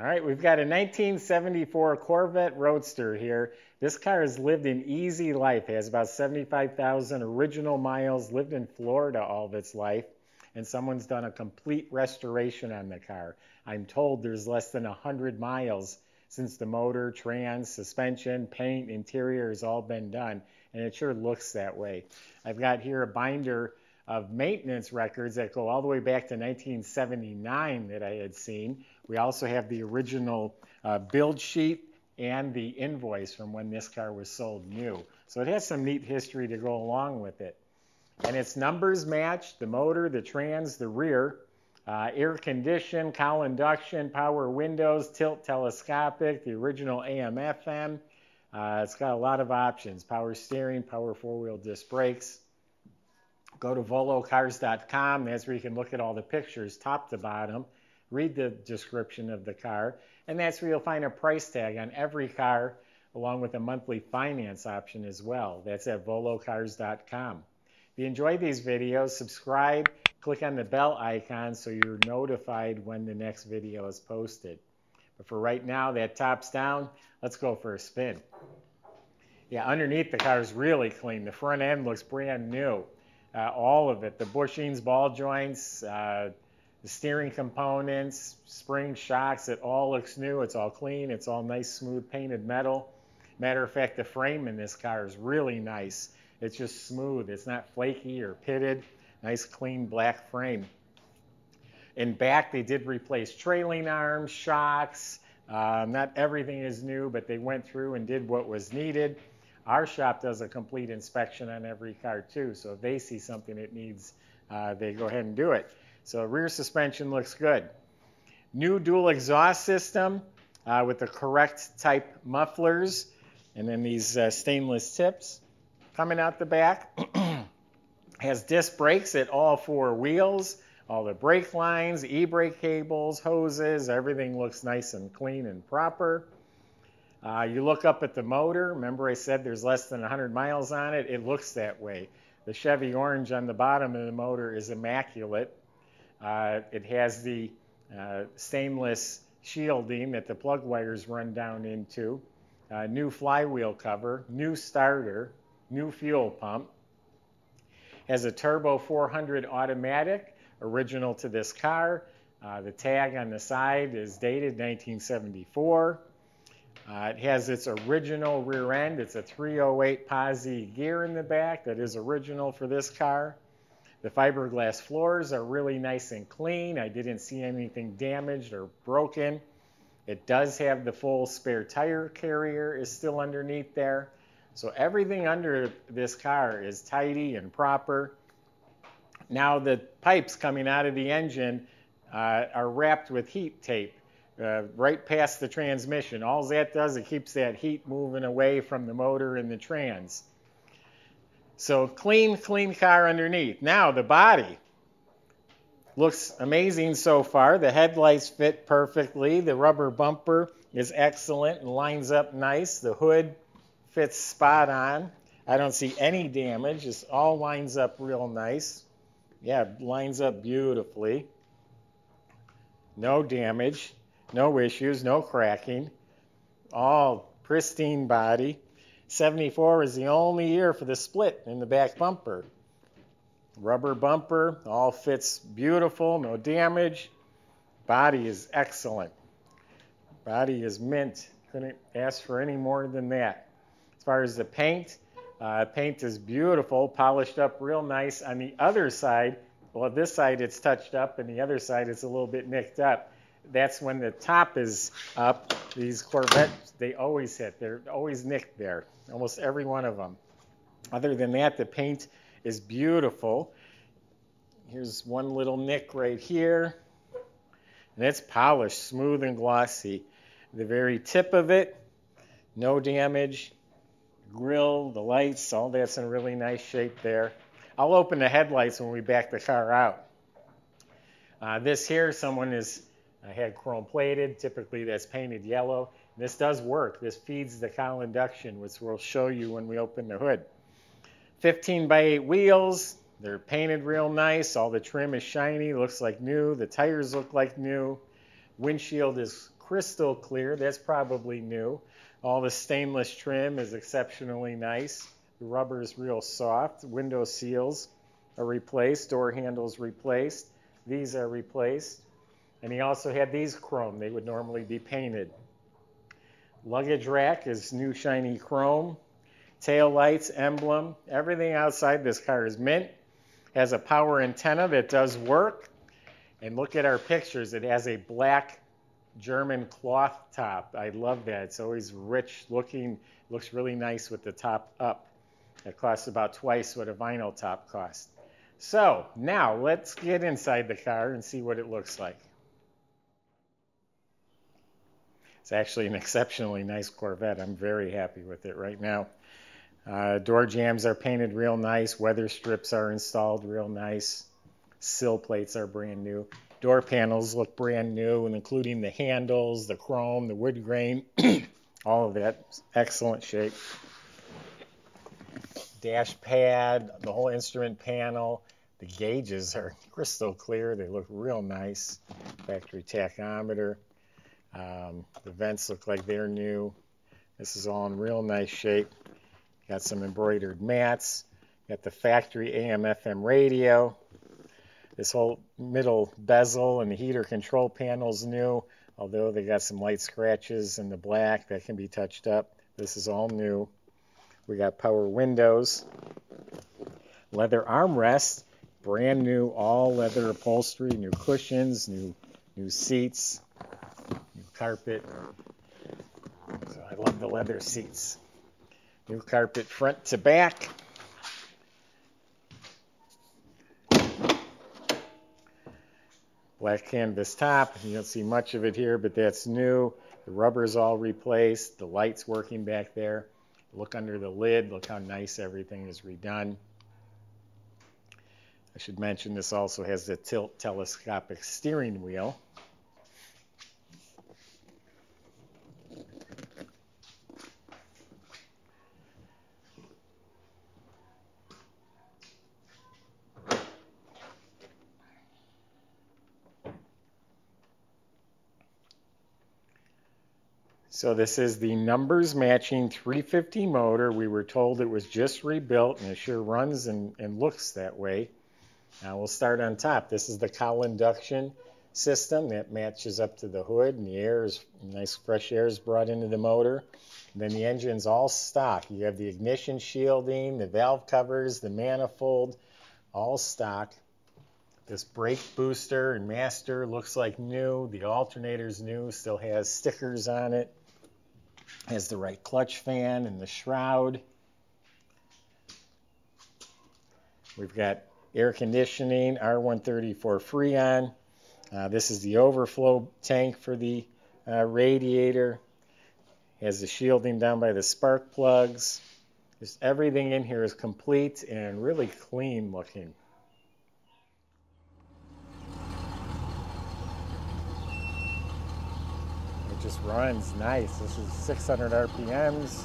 All right, we've got a 1974 Corvette Roadster here. This car has lived an easy life. It has about 75,000 original miles, lived in Florida all of its life, and someone's done a complete restoration on the car. I'm told there's less than 100 miles since the motor, trans, suspension, paint, interior has all been done, and it sure looks that way. I've got here a binder of maintenance records that go all the way back to 1979 that I had seen. We also have the original build sheet and the invoice from when this car was sold new. So it has some neat history to go along with it. And its numbers match the motor, the trans, the rear, air condition, cowl induction, power windows, tilt telescopic, the original Am-Fm. It's got a lot of options, power steering, power four-wheel disc brakes. Go to volocars.com. That's where you can look at all the pictures top to bottom, read the description of the car, and that's where you'll find a price tag on every car along with a monthly finance option as well. That's at volocars.com. If you enjoy these videos, subscribe, click on the bell icon so you're notified when the next video is posted. But for right now, that top's down. Let's go for a spin. Yeah, underneath the car is really clean. The front end looks brand new. All of it, the bushings, ball joints, the steering components, spring shocks, it all looks new. It's all clean. It's all nice, smooth, painted metal. Matter of fact, the frame in this car is really nice. It's just smooth. It's not flaky or pitted. Nice, clean, black frame. In back, they did replace trailing arms, shocks. Not everything is new, but they went through and did what was needed. Our shop does a complete inspection on every car too, so if they see something it needs, they go ahead and do it. So rear suspension looks good. New dual exhaust system with the correct type mufflers, and then these stainless tips coming out the back. Has disc brakes at all four wheels, all the brake lines, e-brake cables, hoses, everything looks nice and clean and proper. You look up at the motor. Remember I said there's less than 100 miles on it? It looks that way. The Chevy orange on the bottom of the motor is immaculate. It has the stainless shielding that the plug wires run down into. New flywheel cover, new starter, new fuel pump. Has a turbo 400 automatic, original to this car. The tag on the side is dated 1974. It has its original rear end. It's a 308 posi gear in the back that is original for this car. The fiberglass floors are really nice and clean. I didn't see anything damaged or broken. It does have the full spare tire carrier is still underneath there. So everything under this car is tidy and proper. Now the pipes coming out of the engine are wrapped with heat tape. Right past the transmission. All that does, it keeps that heat moving away from the motor and the trans. So clean, clean car underneath. Now the body looks amazing so far. The headlights fit perfectly. The rubber bumper is excellent and lines up nice. The hood fits spot on. I don't see any damage. It all lines up real nice. Yeah, lines up beautifully. No damage. No issues, no cracking, all pristine body. 74 is the only year for the split in the back bumper. Rubber bumper, all fits beautiful, no damage. Body is excellent. Body is mint. Couldn't ask for any more than that. As far as the paint, paint is beautiful, polished up real nice. On the other side, well, this side it's touched up and the other side it's a little bit nicked up. That's when the top is up. These Corvettes, they always hit. They're always nicked there, almost every one of them. Other than that, the paint is beautiful. Here's one little nick right here. And it's polished, smooth and glossy. The very tip of it, no damage. Grill, the lights, all that's in really nice shape there. I'll open the headlights when we back the car out. This here, someone is... I had chrome plated, typically that's painted yellow. And this does work. This feeds the cowl induction, which we'll show you when we open the hood. 15x8 wheels, they're painted real nice. All the trim is shiny, looks like new. The tires look like new. Windshield is crystal clear. That's probably new. All the stainless trim is exceptionally nice. The rubber is real soft. Window seals are replaced. Door handles replaced. These are replaced. And he also had these chrome. They would normally be painted. Luggage rack is new shiny chrome. Tail lights, emblem, everything outside this car is mint. Has a power antenna that does work. And look at our pictures. It has a black German cloth top. I love that. It's always rich looking. Looks really nice with the top up. It costs about twice what a vinyl top cost. So now let's get inside the car and see what it looks like. It's actually an exceptionally nice Corvette. I'm very happy with it right now. Door jambs are painted real nice. Weather strips are installed real nice. Sill plates are brand new. Door panels look brand new, and including the handles, the chrome, the wood grain, all of that. Excellent shape. Dash pad, the whole instrument panel. The gauges are crystal clear. They look real nice. Factory tachometer. The vents look like they're new. This is all in real nice shape. Got some embroidered mats. Got the factory Am-Fm radio. This whole middle bezel and the heater control panel's new, although they got some light scratches in the black that can be touched up. This is all new. We got power windows. Leather armrest, brand new, all leather upholstery, new cushions, new seats. Carpet. So I love the leather seats. New carpet front to back. Black canvas top. You don't see much of it here, but that's new. The rubber's all replaced. The light's working back there. Look under the lid. Look how nice everything is redone. I should mention this also has the tilt telescopic steering wheel. So this is the numbers matching 350 motor. We were told it was just rebuilt, and it sure runs and looks that way. Now we'll start on top. This is the cowl induction system that matches up to the hood, and the air is nice, fresh air is brought into the motor. And then the engine's all stock. You have the ignition shielding, the valve covers, the manifold, all stock. This brake booster and master looks like new. The alternator's new, still has stickers on it. Has the right clutch fan and the shroud. We've got air conditioning, R134 Freon. This is the overflow tank for the radiator. Has the shielding down by the spark plugs. Just everything in here is complete and really clean looking. It just runs nice. This is 600 RPMs,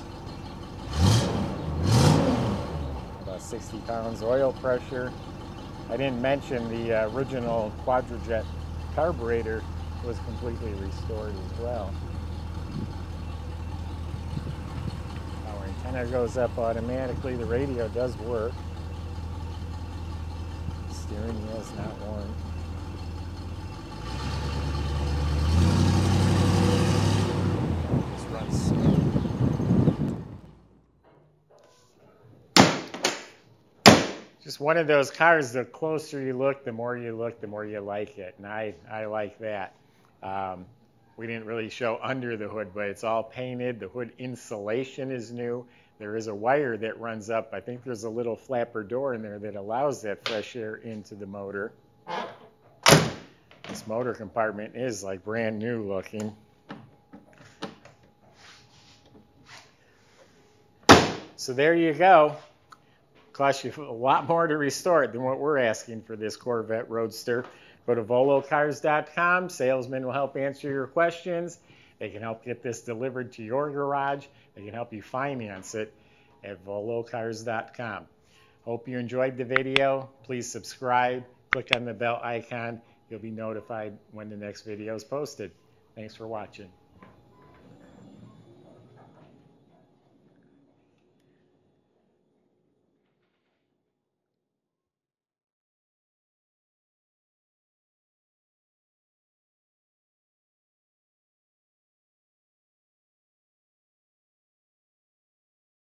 about 60 pounds oil pressure. I didn't mention the original Quadrajet carburetor was completely restored as well. Our antenna goes up automatically. The radio does work. Steering wheel is not warm. Just one of those cars, the closer you look, the more you look, the more you like it. And I like that. We didn't really show under the hood, but it's all painted. The hood insulation is new. There is a wire that runs up. I think there's a little flapper door in there that allows that fresh air into the motor. This motor compartment is like brand new looking. So there you go. Costs you a lot more to restore it than what we're asking for this Corvette Roadster. Go to volocars.com. Salesmen will help answer your questions. They can help get this delivered to your garage. They can help you finance it at volocars.com. Hope you enjoyed the video. Please subscribe. Click on the bell icon. You'll be notified when the next video is posted. Thanks for watching.